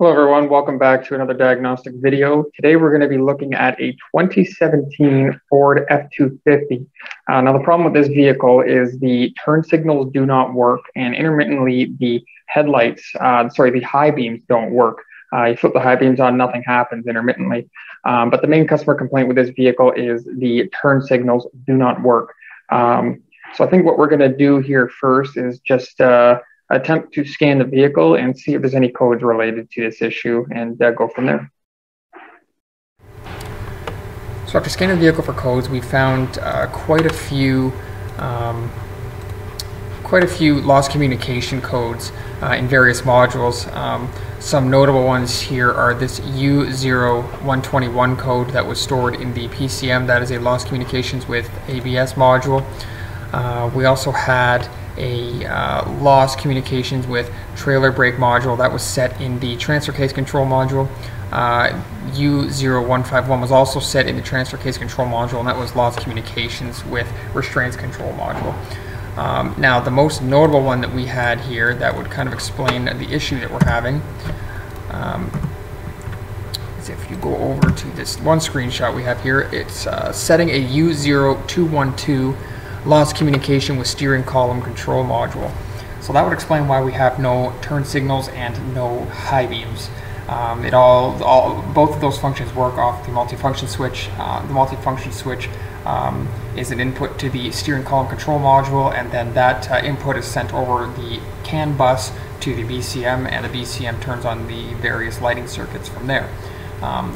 Hello everyone, welcome back to another diagnostic video. Today we're going to be looking at a 2017 Ford F-250. Now the problem with this vehicle is the turn signals do not work and intermittently the headlights, the high beams don't work. You flip the high beams on, nothing happens intermittently. But the main customer complaint with this vehicle is the turn signals do not work. So I think what we're going to do here first is just attempt to scan the vehicle and see if there's any codes related to this issue and go from there. So after scanning the vehicle for codes, we found quite a few lost communication codes in various modules. Some notable ones here are this U0121 code that was stored in the PCM. That is a lost communications with ABS module. We also had a lost communications with trailer brake module that was set in the transfer case control module. U0151 was also set in the transfer case control module, and that was lost communications with restraints control module. Now the most notable one that we had here that would kind of explain the issue that we're having is if you go over to this one screenshot we have here, it's setting a U0212 lost communication with steering column control module. So that would explain why we have no turn signals and no high beams. Both of those functions work off the multifunction switch. The multifunction switch is an input to the steering column control module, and then that input is sent over the CAN bus to the BCM, and the BCM turns on the various lighting circuits from there.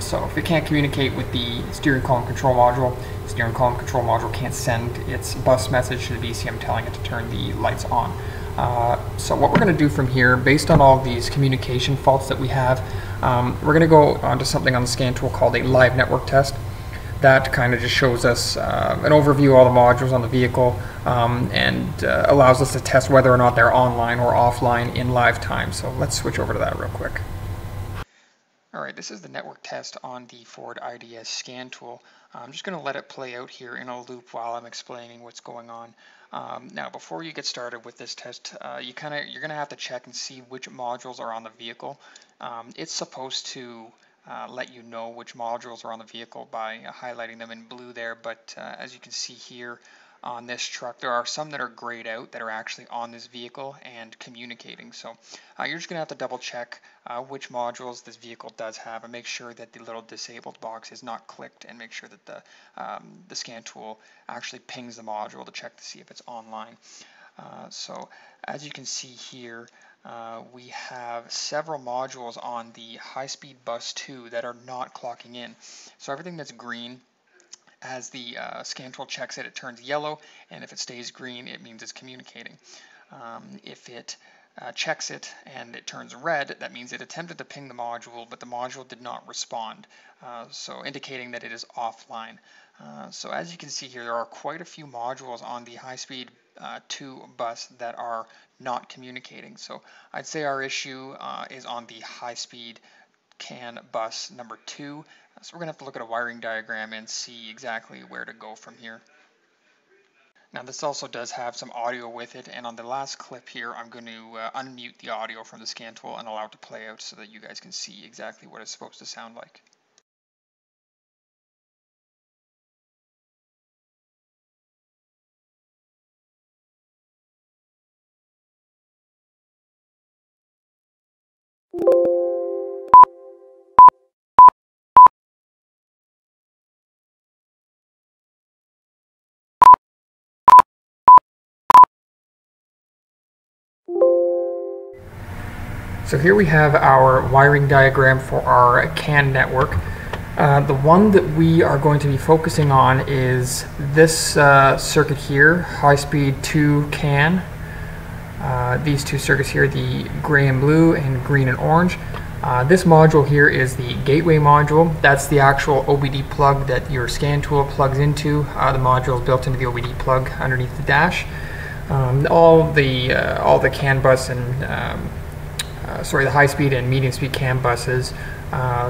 So if it can't communicate with the steering column control module, the steering column control module can't send its bus message to the BCM telling it to turn the lights on. So what we're going to do from here, based on all these communication faults that we have, we're going to go onto something on the scan tool called a live network test. That kind of just shows us an overview of all the modules on the vehicle and allows us to test whether or not they're online or offline in live time. So let's switch over to that real quick. All right, this is the network test on the Ford IDS scan tool. I'm just going to let it play out here in a loop while I'm explaining what's going on. Now, before you get started with this test, you're going to have to check and see which modules are on the vehicle. It's supposed to let you know which modules are on the vehicle by highlighting them in blue there, but as you can see here on this truck, there are some that are grayed out that are actually on this vehicle and communicating. So you're just going to have to double check which modules this vehicle does have and make sure that the little disabled box is not clicked, and make sure that the scan tool actually pings the module to check to see if it's online. So as you can see here, we have several modules on the high-speed bus 2 that are not clocking in. So everything that's green, as the scan tool checks it, it turns yellow, and if it stays green, it means it's communicating. If it checks it and it turns red, that means it attempted to ping the module, but the module did not respond, so indicating that it is offline. So as you can see here, there are quite a few modules on the high-speed 2 bus that are not communicating. So I'd say our issue is on the high-speed CAN bus number 2. So we're going to have to look at a wiring diagram and see exactly where to go from here. Now this also does have some audio with it, and on the last clip here I'm going to unmute the audio from the scan tool and allow it to play out so that you guys can see exactly what it's supposed to sound like. So here we have our wiring diagram for our CAN network. The one that we are going to be focusing on is this circuit here, high-speed 2 CAN. These two circuits here, the gray and blue and green and orange. This module here is the gateway module. That's the actual OBD plug that your scan tool plugs into. The module is built into the OBD plug underneath the dash. All the CAN bus and the high-speed and medium-speed CAN buses,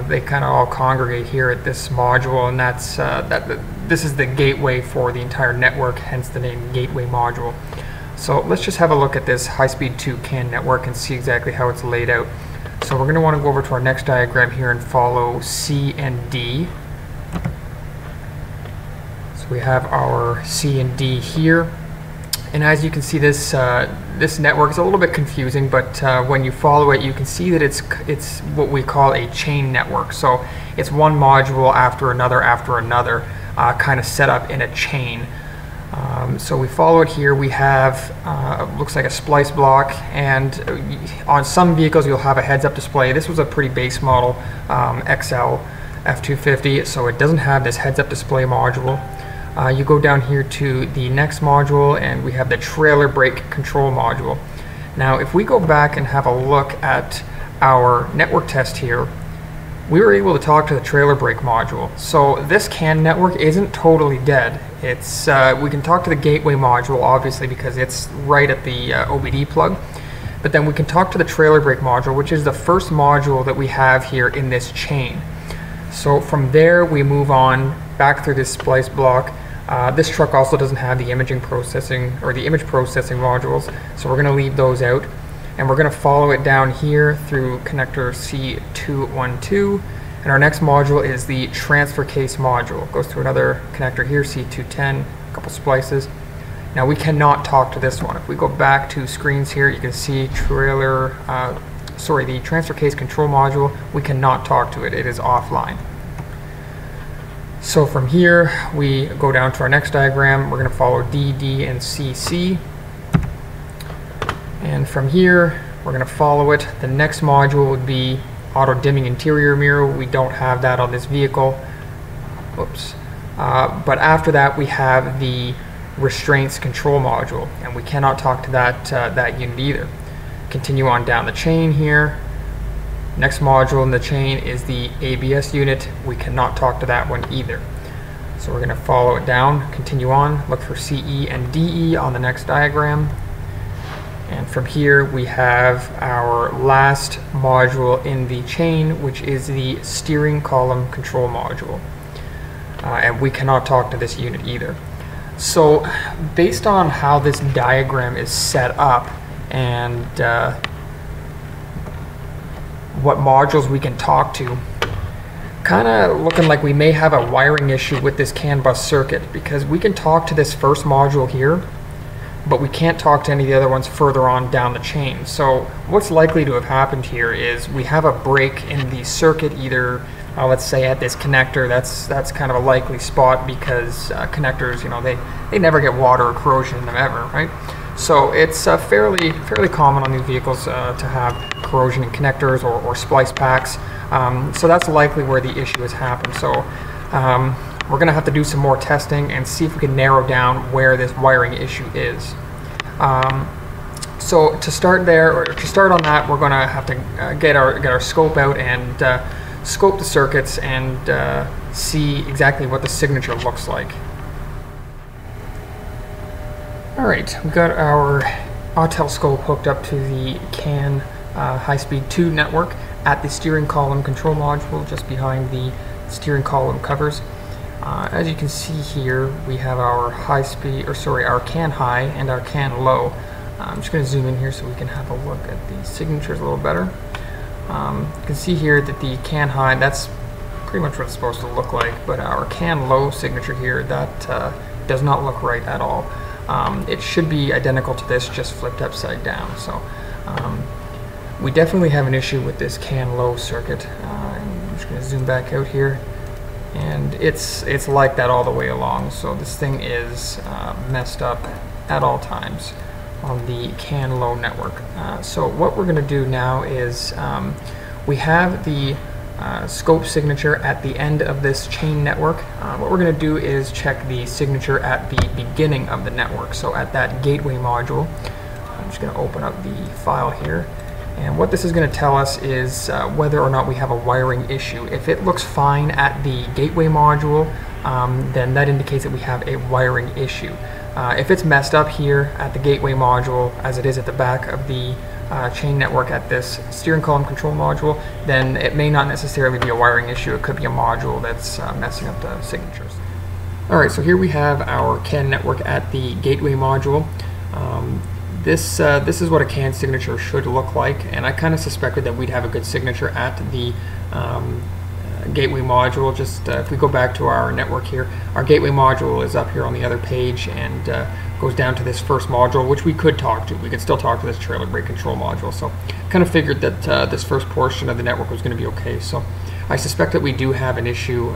they kind of all congregate here at this module, and that's this is the gateway for the entire network, hence the name gateway module. So let's just have a look at this high-speed 2 CAN network and see exactly how it's laid out. So we're going to want to go over to our next diagram here and follow C and D. So we have our C and D here. And as you can see, this network is a little bit confusing, but when you follow it, you can see that it's what we call a chain network. So it's one module after another, kind of set up in a chain. So we follow it here. We have looks like a splice block, and on some vehicles you'll have a heads-up display. This was a pretty base model XL F250, so it doesn't have this heads-up display module. You go down here to the next module and we have the trailer brake control module. Now if we go back and have a look at our network test here, we were able to talk to the trailer brake module. So this CAN network isn't totally dead. It's we can talk to the gateway module obviously because it's right at the OBD plug, but then we can talk to the trailer brake module, which is the first module that we have here in this chain. So from there we move on back through this splice block. This truck also doesn't have the image processing modules, so we're going to leave those out, and we're going to follow it down here through connector C212, and our next module is the transfer case module. It goes through another connector here, C210, a couple splices. Now we cannot talk to this one. If we go back to screens here, you can see the transfer case control module. We cannot talk to it. It is offline. So from here, we go down to our next diagram. We're going to follow D, D, and C, C. And from here, we're going to follow it. The next module would be auto-dimming interior mirror. We don't have that on this vehicle. Oops. But after that, we have the restraints control module, and we cannot talk to that unit either. Continue on down the chain here. Next module in the chain is the ABS unit. We cannot talk to that one either. So we're going to follow it down, continue on, look for CE and DE on the next diagram. And from here we have our last module in the chain, which is the steering column control module. And we cannot talk to this unit either. So based on how this diagram is set up and what modules we can talk to, kind of looking like we may have a wiring issue with this CAN bus circuit, because we can talk to this first module here, but we can't talk to any of the other ones further on down the chain. So what's likely to have happened here is we have a break in the circuit, either let's say at this connector. That's kind of a likely spot because connectors, you know, they never get water or corrosion in them ever, right? So it's fairly common on these vehicles to have corrosion in connectors or splice packs. So that's likely where the issue has happened. So we're going to have to do some more testing and see if we can narrow down where this wiring issue is. So to start there, or to start on that, we're going to have to get our scope out and scope the circuits and see exactly what the signature looks like. Alright, we've got our Autel scope hooked up to the CAN high-speed 2 network at the steering column control module just behind the steering column covers. As you can see here, we have our our CAN high and our CAN low. I'm just going to zoom in here so we can have a look at the signatures a little better. You can see here that the CAN high, that's pretty much what it's supposed to look like, but our CAN low signature here, that does not look right at all. It should be identical to this, just flipped upside down. So we definitely have an issue with this CAN low circuit. I'm just going to zoom back out here, and it's like that all the way along. So this thing is messed up at all times on the CAN low network. So what we're going to do now is we have the scope signature at the end of this chain network. What we're going to do is check the signature at the beginning of the network, so at that gateway module. I'm just going to open up the file here, and what this is going to tell us is whether or not we have a wiring issue. If it looks fine at the gateway module, then that indicates that we have a wiring issue. If it's messed up here at the gateway module, as it is at the back of the chain network at this steering column control module, then it may not necessarily be a wiring issue. It could be a module that's messing up the signatures. Alright, so here we have our CAN network at the gateway module. This is what a CAN signature should look like, and I kind of suspected that we'd have a good signature at the gateway module. Just if we go back to our network here, our gateway module is up here on the other page and goes down to this first module, which we could talk to. We could still talk to this trailer brake control module. So kind of figured that this first portion of the network was going to be okay. So I suspect that we do have an issue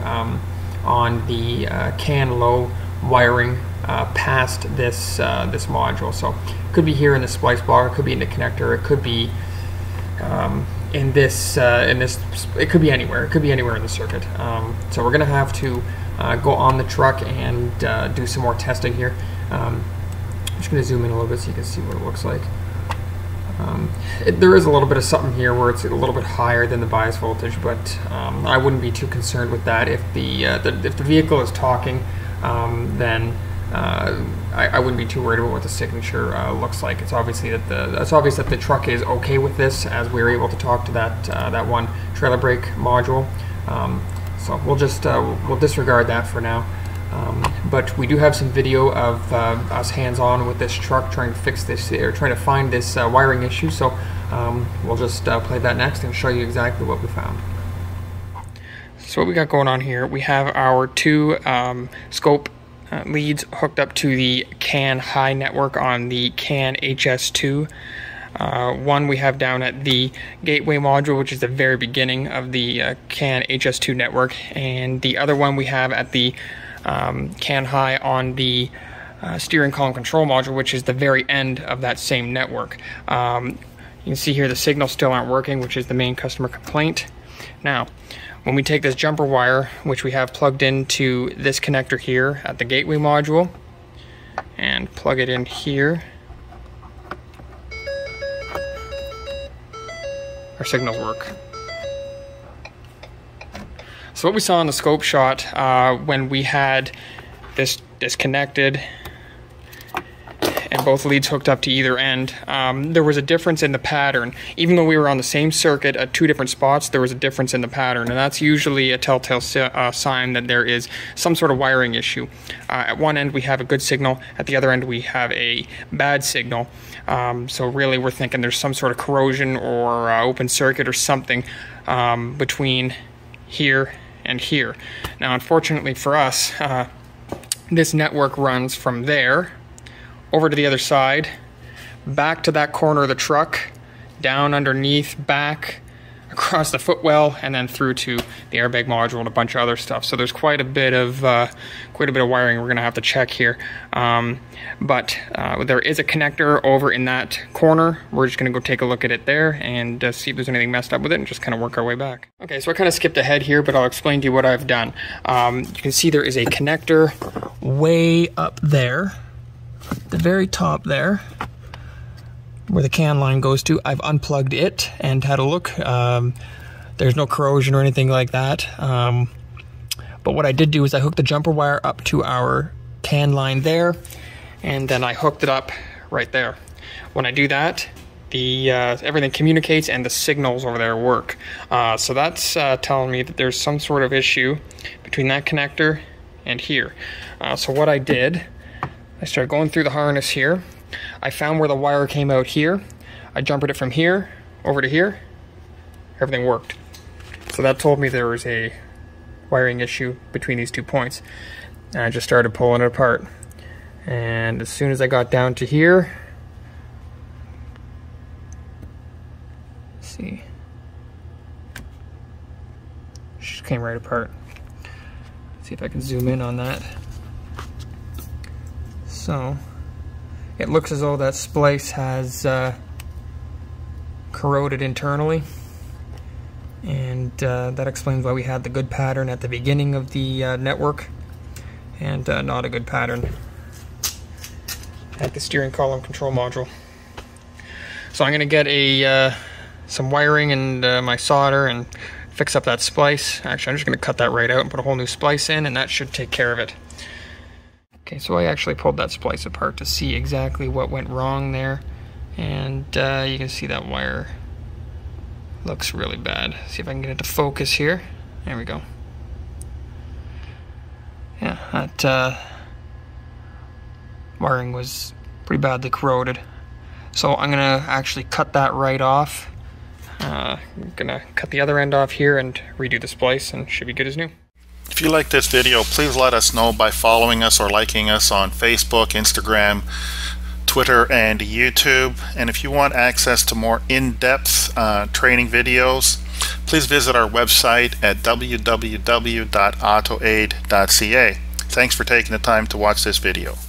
on the CAN low wiring past this this module. So it could be here in the splice block, it could be in the connector, it could be it could be anywhere. It could be anywhere in the circuit. So we're going to have to go on the truck and do some more testing here. I'm just going to zoom in a little bit so you can see what it looks like. There is a little bit of something here where it's a little bit higher than the bias voltage, but I wouldn't be too concerned with that. If the, if the vehicle is talking, then I wouldn't be too worried about what the signature looks like. It's obviously that it's obvious that the truck is okay with this, as we were able to talk to that that one trailer brake module. So we'll just we'll disregard that for now. But we do have some video of us hands-on with this truck trying to fix this or trying to find this wiring issue. So we'll just play that next and show you exactly what we found. So what we got going on here, we have our two scope leads hooked up to the CAN high network on the CAN HS2. One we have down at the gateway module, which is the very beginning of the CAN HS2 network, and the other one we have at the CAN high on the steering column control module, which is the very end of that same network. You can see here the signals still aren't working, which is the main customer complaint. Now, when we take this jumper wire, which we have plugged into this connector here at the gateway module, and plug it in here, our signals work. So what we saw in the scope shot when we had this disconnected and both leads hooked up to either end, there was a difference in the pattern. Even though we were on the same circuit at two different spots, there was a difference in the pattern, and that's usually a telltale sign that there is some sort of wiring issue. At one end we have a good signal, at the other end we have a bad signal. So really we're thinking there's some sort of corrosion or open circuit or something between here and here. Now unfortunately for us, this network runs from there over to the other side, back to that corner of the truck, down underneath, back, across the footwell, and then through to the airbag module and a bunch of other stuff. So there's quite a bit of wiring we're going to have to check here. But there is a connector over in that corner. We're just going to go take a look at it there and see if there's anything messed up with it and just kind of work our way back. Okay, so I kind of skipped ahead here, but I'll explain to you what I've done. You can see there is a connector way up there, the very top there, where the CAN line goes to. I've unplugged it and had a look. There's no corrosion or anything like that. But what I did do is I hooked the jumper wire up to our CAN line there, and then I hooked it up right there. When I do that, the everything communicates and the signals over there work. So that's telling me that there's some sort of issue between that connector and here. So what I did, I started going through the harness here. I found where the wire came out here. I jumpered it from here over to here. Everything worked. So that told me there was a wiring issue between these two points. And I just started pulling it apart. And as soon as I got down to here, let's see, it just came right apart. Let's see if I can zoom in on that. So it looks as though that splice has corroded internally, and that explains why we had the good pattern at the beginning of the network and not a good pattern at the steering column control module. So I'm going to get some wiring and my solder and fix up that splice. Actually, I'm just going to cut that right out and put a whole new splice in, and that should take care of it. Okay, so I actually pulled that splice apart to see exactly what went wrong there, and you can see that wire looks really bad. See if I can get it to focus here. There we go. Yeah, that wiring was pretty badly corroded. So I'm gonna actually cut that right off. I'm gonna cut the other end off here and redo the splice, and should be good as new. If you like this video, please let us know by following us or liking us on Facebook, Instagram, Twitter, and YouTube. And if you want access to more in-depth training videos, please visit our website at www.autoaid.ca. Thanks for taking the time to watch this video.